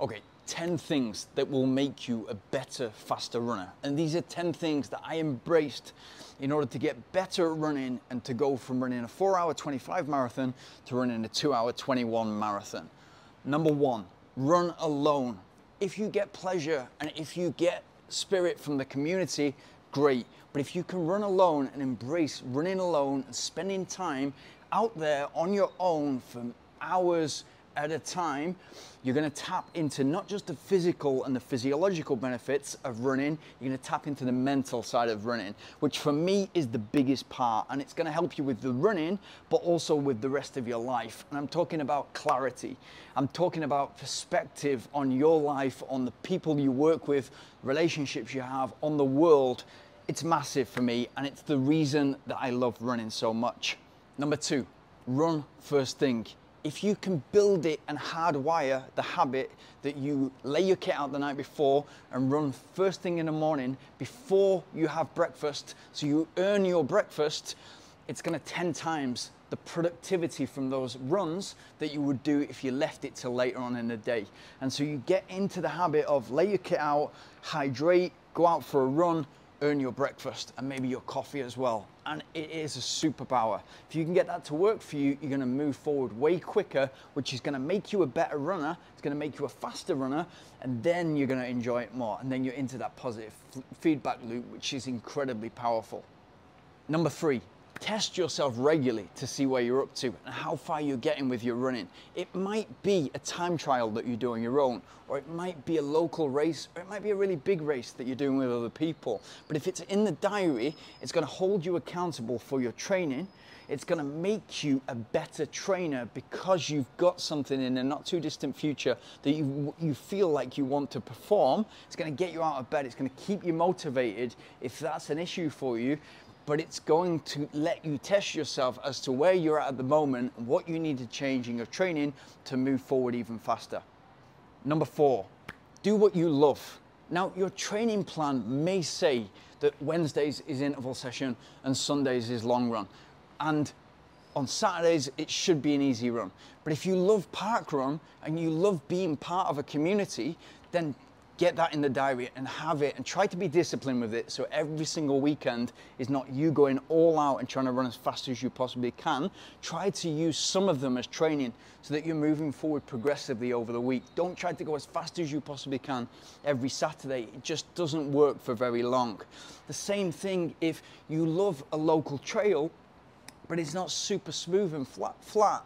Okay, 10 things that will make you a better, faster runner. And these are 10 things that I embraced in order to get better at running and to go from running a 4 hour 25 marathon to running a 2 hour 21 marathon. Number one, run alone. If you get pleasure and if you get spirit from the community, great. But if you can run alone and embrace running alone and spending time out there on your own for hours at a time, you're going to tap into not just the physical and the physiological benefits of running, you're going to tap into the mental side of running, which for me is the biggest part. And it's going to help you with the running, but also with the rest of your life. And I'm talking about clarity. I'm talking about perspective on your life, on the people you work with, relationships you have, on the world. It's massive for me. And it's the reason that I love running so much. Number two, run first thing. If you can build it and hardwire the habit that you lay your kit out the night before and run first thing in the morning before you have breakfast, so you earn your breakfast, it's gonna 10 times the productivity from those runs that you would do if you left it till later on in the day. And so you get into the habit of lay your kit out, hydrate, go out for a run, earn your breakfast and maybe your coffee as well. And it is a superpower. If you can get that to work for you, you're gonna move forward way quicker, which is gonna make you a better runner, it's gonna make you a faster runner, and then you're gonna enjoy it more. And then you're into that positive feedback loop, which is incredibly powerful. Number three, test yourself regularly to see where you're up to and how far you're getting with your running. It might be a time trial that you do on your own, or it might be a local race, or it might be a really big race that you're doing with other people. But if it's in the diary, it's going to hold you accountable for your training. It's going to make you a better trainer because you've got something in the not too distant future that you feel like you want to perform. It's going to get you out of bed. It's going to keep you motivated if that's an issue for you. But it's going to let you test yourself as to where you're at the moment and what you need to change in your training to move forward even faster. Number four, do what you love. Now, your training plan may say that Wednesdays is interval session and Sundays is long run. And on Saturdays, it should be an easy run. But if you love parkrun and you love being part of a community, then get that in the diary and have it and try to be disciplined with it, so every single weekend is not you going all out and trying to run as fast as you possibly can. Try to use some of them as training so that you're moving forward progressively over the week. Don't try to go as fast as you possibly can every Saturday. It just doesn't work for very long. The same thing if you love a local trail, but it's not super smooth and flat,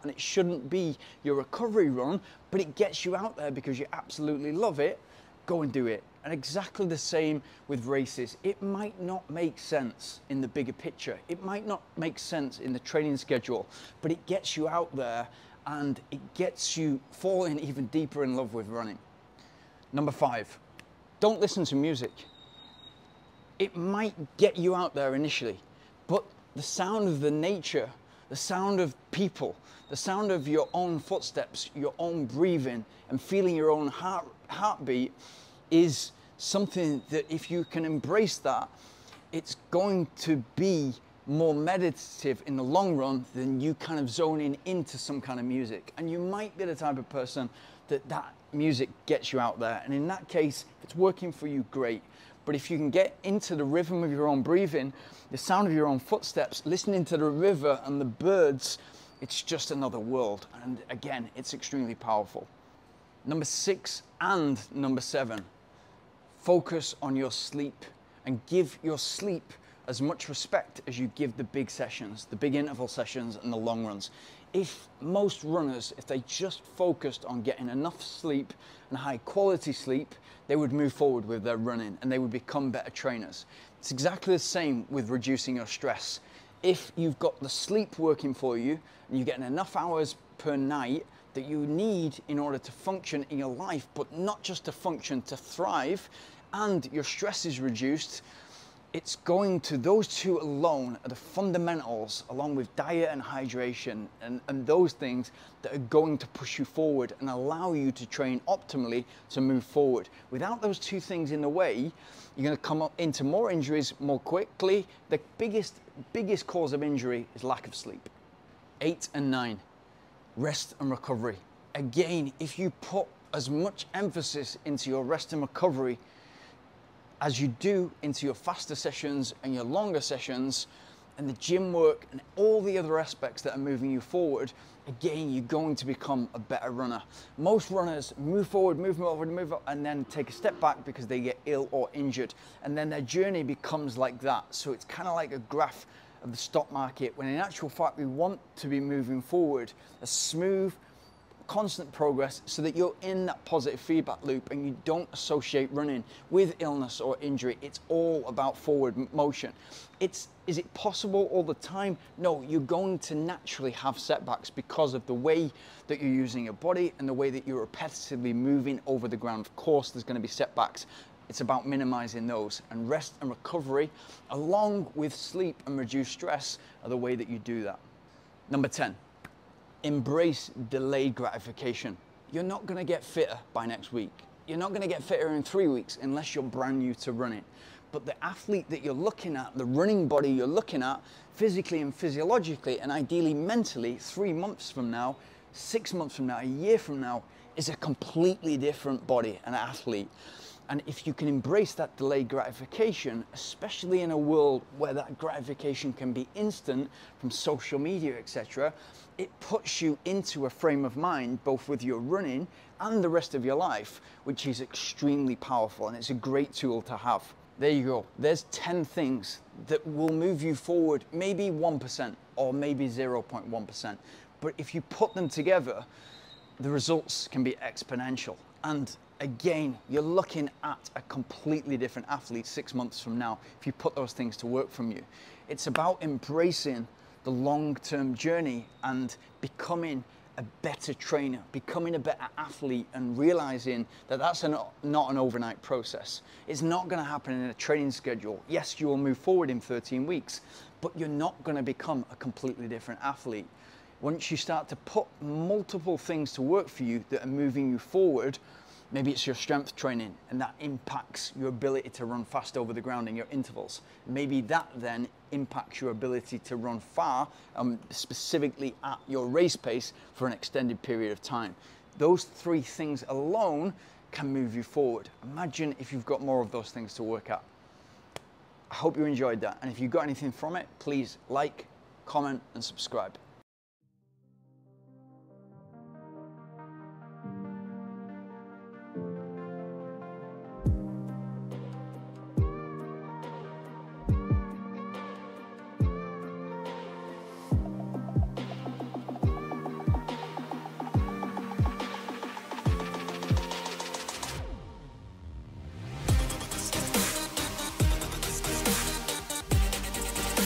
and it shouldn't be your recovery run, but it gets you out there because you absolutely love it. Go and do it. And exactly the same with races. It might not make sense in the bigger picture. It might not make sense in the training schedule, but it gets you out there and it gets you falling even deeper in love with running. Number five, don't listen to music. It might get you out there initially, but the sound of the nature, the sound of people, the sound of your own footsteps, your own breathing, and feeling your own heartbeat is something that if you can embrace that, it's going to be more meditative in the long run than you kind of zoning into some kind of music. And you might be the type of person that music gets you out there. And in that case, if it's working for you, great. But if you can get into the rhythm of your own breathing, the sound of your own footsteps, listening to the river and the birds, it's just another world. And again, it's extremely powerful. Number six and number seven, focus on your sleep and give your sleep as much respect as you give the big sessions, the big interval sessions and the long runs. If most runners, if they just focused on getting enough sleep and high quality sleep, they would move forward with their running and they would become better trainers. It's exactly the same with reducing your stress. If you've got the sleep working for you and you're getting enough hours per night that you need in order to function in your life, but not just to function, to thrive, and your stress is reduced, it's going to, those two alone are the fundamentals, along with diet and hydration and those things that are going to push you forward and allow you to train optimally to move forward. Without those two things in the way, you're going to come up into more injuries more quickly. The biggest cause of injury is lack of sleep. 8 and 9, rest and recovery. Again, if you put as much emphasis into your rest and recovery as you do into your faster sessions and your longer sessions and the gym work and all the other aspects that are moving you forward. Again, you're going to become a better runner. Most runners move forward, move forward, and then take a step back because they get ill or injured. And then their journey becomes like that. So it's kind of like a graph of the stock market, when in actual fact, we want to be moving forward, a smooth, constant progress so that you're in that positive feedback loop and you don't associate running with illness or injury. It's all about forward motion. Is it possible all the time? No, you're going to naturally have setbacks because of the way that you're using your body and the way that you're repetitively moving over the ground. Of course, there's going to be setbacks. It's about minimizing those, and rest and recovery along with sleep and reduced stress are the way that you do that. Number 10. Embrace delayed gratification. You're not going to get fitter by next week. You're not going to get fitter in 3 weeks unless you're brand new to running. But the athlete that you're looking at, the running body you're looking at, physically and physiologically and ideally mentally, 3 months from now, 6 months from now, a year from now, is a completely different body, an athlete. And if you can embrace that delayed gratification, especially in a world where that gratification can be instant from social media, etc., it puts you into a frame of mind, both with your running and the rest of your life, which is extremely powerful. And it's a great tool to have. There you go. There's 10 things that will move you forward, maybe 1% or maybe 0.1%. But if you put them together, the results can be exponential. And again, you're looking at a completely different athlete 6 months from now if you put those things to work from you. It's about embracing the long-term journey and becoming a better trainer, becoming a better athlete, and realizing that that's not an overnight process. It's not going to happen in a training schedule. Yes, you will move forward in 13 weeks, but you're not going to become a completely different athlete. Once you start to put multiple things to work for you that are moving you forward, maybe it's your strength training and that impacts your ability to run fast over the ground in your intervals. Maybe that then impacts your ability to run far, specifically at your race pace for an extended period of time. Those three things alone can move you forward. Imagine if you've got more of those things to work at. I hope you enjoyed that. And if you got anything from it, please like, comment and subscribe.